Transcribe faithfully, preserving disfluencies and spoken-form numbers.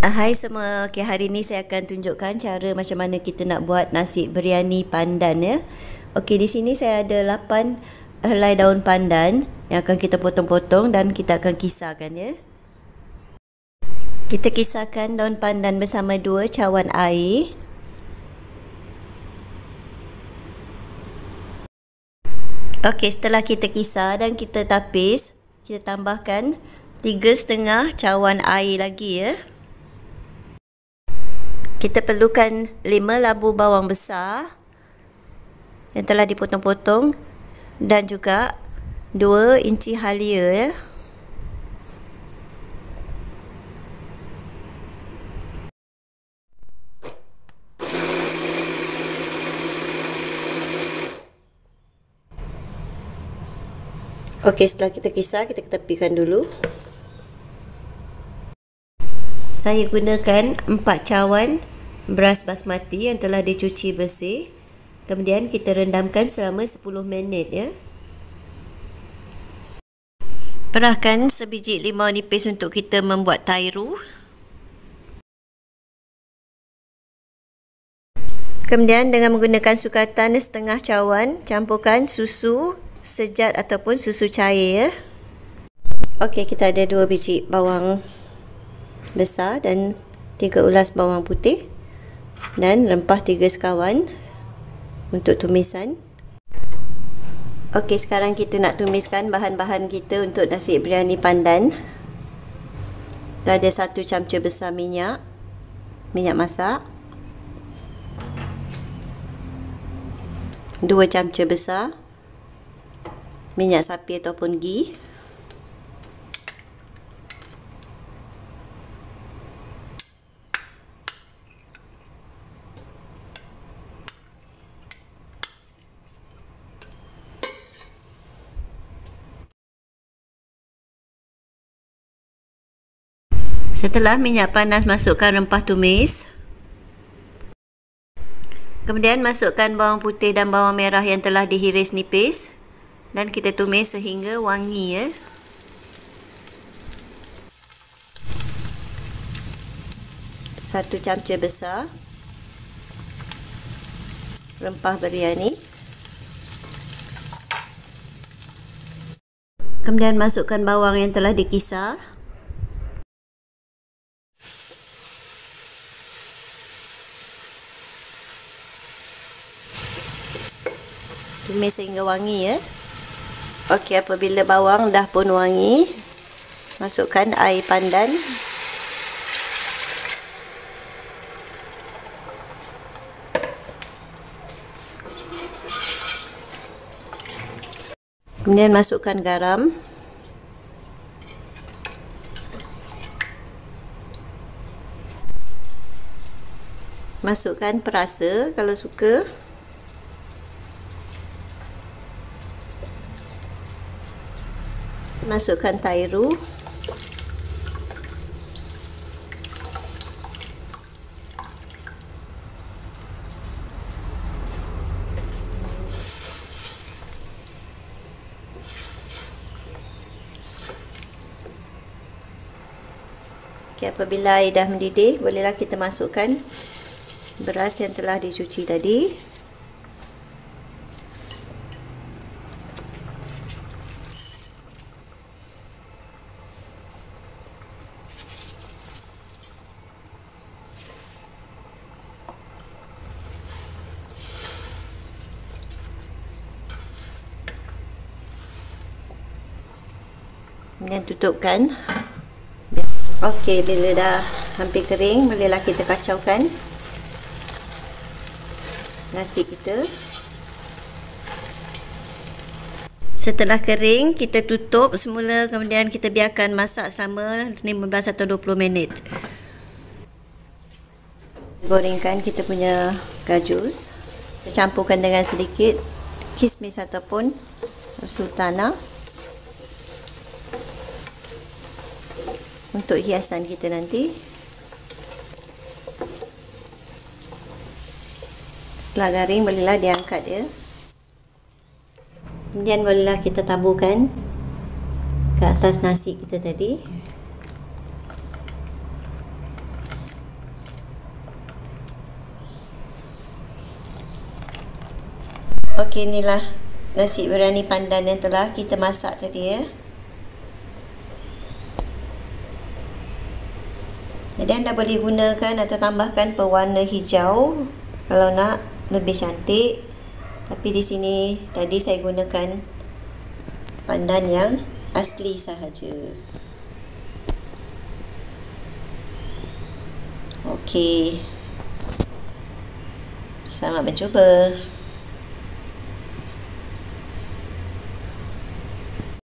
Hai semua, okay, hari ni saya akan tunjukkan cara macam mana kita nak buat nasi beriani pandan ya. Okey, di sini saya ada lapan helai daun pandan yang akan kita potong-potong dan kita akan kisarkan ya. Kita kisarkan daun pandan bersama dua cawan air. Okey, setelah kita kisar dan kita tapis, kita tambahkan tiga setengah cawan air lagi ya. Kita perlukan lima labu bawang besar yang telah dipotong-potong dan juga dua inci halia ya. Okey, setelah kita kisar, kita tepikan dulu. Saya gunakan empat cawan beras basmati yang telah dicuci bersih. Kemudian kita rendamkan selama sepuluh minit ya. Perahkan sebiji limau nipis untuk kita membuat tairu. Kemudian dengan menggunakan sukatan setengah cawan, campurkan susu sejat ataupun susu cair ya. Okey, kita ada dua biji bawang besar dan tiga ulas bawang putih dan rempah tiga sekawan untuk tumisan. Okey, sekarang kita nak tumiskan bahan-bahan kita untuk nasi biryani pandan. Kita ada satu camca besar minyak minyak masak, dua camca besar minyak sapi ataupun ghee, setelah minyak panas masukkan rempah tumis. Kemudian masukkan bawang putih dan bawang merah yang telah dihiris nipis dan kita tumis sehingga wangi ya. Satu camca besar rempah beriani. Kemudian masukkan bawang yang telah dikisar. Tumis sehingga wangi ya. Okey, apabila bawang dah pun wangi, masukkan air pandan. Kemudian masukkan garam. Masukkan perasa kalau suka. Masukkan tairu. Okey, apabila air dah mendidih, bolehlah kita masukkan beras yang telah dicuci tadi. Kemudian tutupkan. Okey, bila dah hampir kering, bolehlah kita kacaukan nasi kita. Setelah kering, kita tutup semula. Kemudian kita biarkan masak selama lima belas atau dua puluh minit. Gorengkan kita punya gajus. Kita campurkan dengan sedikit kismis ataupun sultana untuk hiasan kita nanti. Setelah garing, bolehlah diangkat ya. Kemudian bolehlah kita taburkan ke atas nasi kita tadi. Okey, inilah nasi berani pandan yang telah kita masak tadi ya. Jadi anda boleh gunakan atau tambahkan pewarna hijau kalau nak lebih cantik. Tapi di sini tadi saya gunakan pandan yang asli sahaja. Okey. Selamat mencuba.